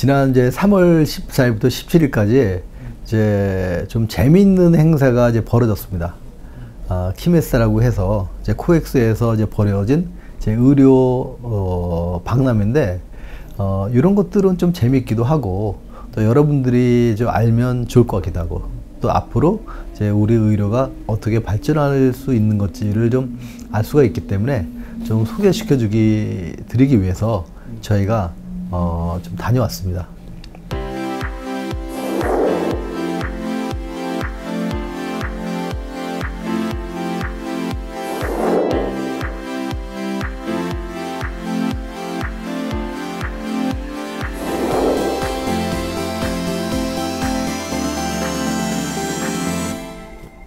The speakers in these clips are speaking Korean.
지난 이제 3월 14일부터 17일까지 이제 좀 재미있는 행사가 이제 벌어졌습니다. 키메스라고 해서 이제 코엑스에서 이제 벌어진 제 의료 박람회인데 이런 것들은 좀 재미있기도 하고 또 여러분들이 좀 알면 좋을 것 같기도 하고 또 앞으로 이제 우리 의료가 어떻게 발전할 수 있는 건지를 좀 알 수가 있기 때문에 좀 소개시켜드리기 위해서 저희가 좀 다녀왔습니다.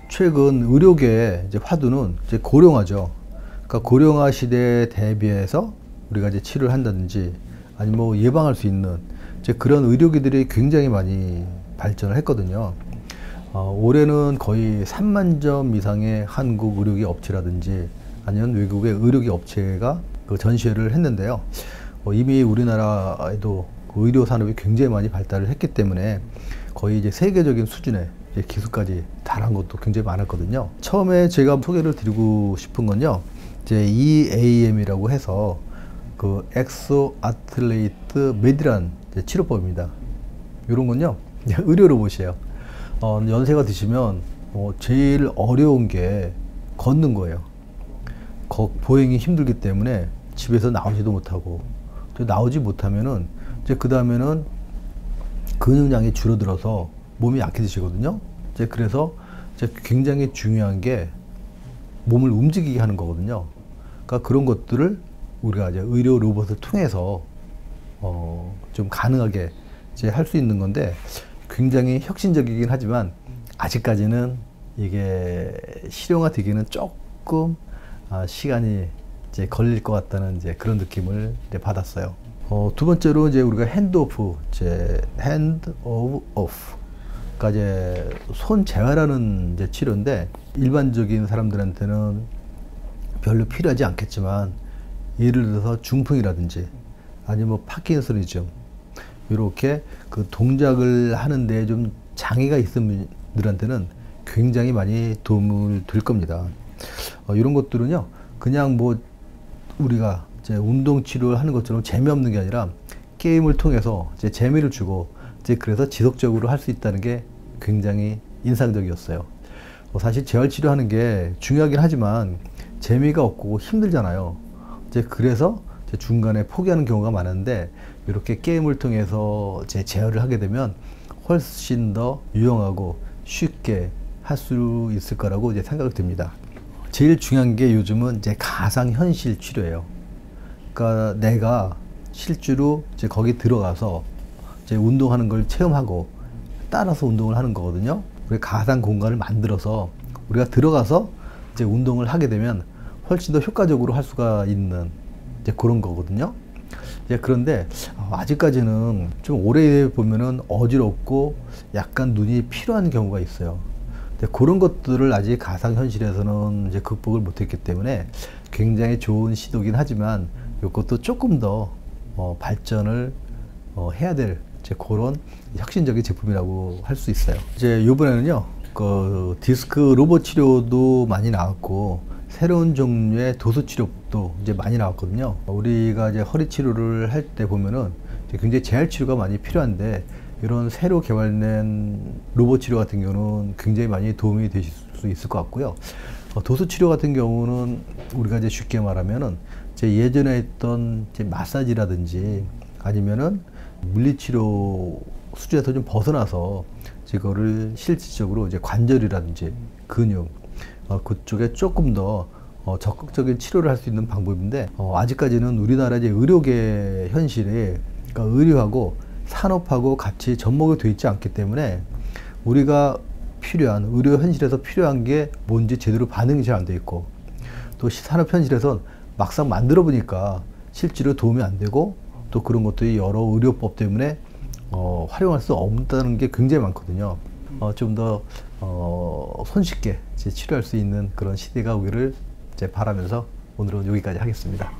최근 의료계의 이제 화두는 이제 고령화죠. 그러니까 고령화 시대에 대비해서 우리가 이제 치료를 한다든지 아니면 뭐 예방할 수 있는 이제 그런 의료기들이 굉장히 많이 발전을 했거든요. 올해는 거의 3만 점 이상의 한국 의료기 업체라든지 아니면 외국의 의료기 업체가 그 전시회를 했는데요. 이미 우리나라에도 그 의료 산업이 굉장히 많이 발달을 했기 때문에 거의 이제 세계적인 수준의 기술까지 달한 것도 굉장히 많았거든요. 처음에 제가 소개를 드리고 싶은 건요, 이제 EAM이라고 해서 그 엑소 아틀레이트 메디란 치료법입니다. 이런 건요, 의료 로봇이에요. 연세가 드시면 제일 어려운 게 걷는 거예요. 보행이 힘들기 때문에 집에서 나오지도 못하고, 나오지 못하면은 이제 그 다음에는 근육량이 줄어들어서 몸이 약해지시거든요. 이제 그래서 이제 굉장히 중요한 게 몸을 움직이게 하는 거거든요. 그러니까 그런 것들을 우리가 이제 의료 로봇을 통해서 좀 가능하게 이제 할 수 있는 건데 굉장히 혁신적이긴 하지만 아직까지는 이게 실용화되기는 조금 시간이 이제 걸릴 것 같다는 이제 그런 느낌을 이제 받았어요. 두 번째로 이제 우리가 Hand of Hope. 그러니까 이제 손 재활하는 이제 치료인데 일반적인 사람들한테는 별로 필요하지 않겠지만 예를 들어서 중풍이라든지 아니면 뭐 파킨슨이즘 이렇게 그 동작을 하는데 좀 장애가 있는 분들한테는 굉장히 많이 도움을 될 겁니다. 이런 것들은요 그냥 뭐 우리가 이제 운동 치료를 하는 것처럼 재미없는 게 아니라 게임을 통해서 이제 재미를 주고 이제 그래서 지속적으로 할 수 있다는 게 굉장히 인상적이었어요. 사실 재활 치료하는 게 중요하긴 하지만 재미가 없고 힘들잖아요. 이제 그래서 이제 중간에 포기하는 경우가 많은데 이렇게 게임을 통해서 재활을 하게 되면 훨씬 더 유용하고 쉽게 할 수 있을 거라고 이제 생각이 듭니다. 제일 중요한 게 요즘은 이제 가상현실 치료예요. 그러니까 내가 실제로 이제 거기 들어가서 이제 운동하는 걸 체험하고 따라서 운동을 하는 거거든요. 우리 가상 공간을 만들어서 우리가 들어가서 이제 운동을 하게 되면 훨씬 더 효과적으로 할 수가 있는 이제 그런 거거든요. 이제 그런데 아직까지는 좀 오래 보면은 어지럽고 약간 눈이 피로한 경우가 있어요. 근데 그런 것들을 아직 가상현실에서는 이제 극복을 못했기 때문에 굉장히 좋은 시도긴 하지만 이것도 조금 더 발전을 해야 될 그런 혁신적인 제품이라고 할 수 있어요. 이제 이번에는요, 그 디스크 로봇 치료도 많이 나왔고 새로운 종류의 도수 치료도 이제 많이 나왔거든요. 우리가 이제 허리 치료를 할 때 보면은 굉장히 재활 치료가 많이 필요한데 이런 새로 개발된 로봇 치료 같은 경우는 굉장히 많이 도움이 되실 수 있을 것 같고요. 도수 치료 같은 경우는 우리가 이제 쉽게 말하면은 이제 예전에 했던 이제 마사지라든지 아니면은 물리치료 수준에서 좀 벗어나서 이거를 실질적으로 이제 관절이라든지 근육 그쪽에 조금 더 적극적인 치료를 할 수 있는 방법인데 아직까지는 우리나라 이제 의료계 현실이 그러니까 의료하고 산업하고 같이 접목이 돼 있지 않기 때문에 우리가 필요한 의료 현실에서 필요한 게 뭔지 제대로 반응이 잘 안 돼 있고 또 산업 현실에선 막상 만들어 보니까 실제로 도움이 안 되고 또 그런 것들이 여러 의료법 때문에 활용할 수 없다는 게 굉장히 많거든요. 좀 더 손쉽게 이제 치료할 수 있는 그런 시대가 오기를 이제 바라면서 오늘은 여기까지 하겠습니다.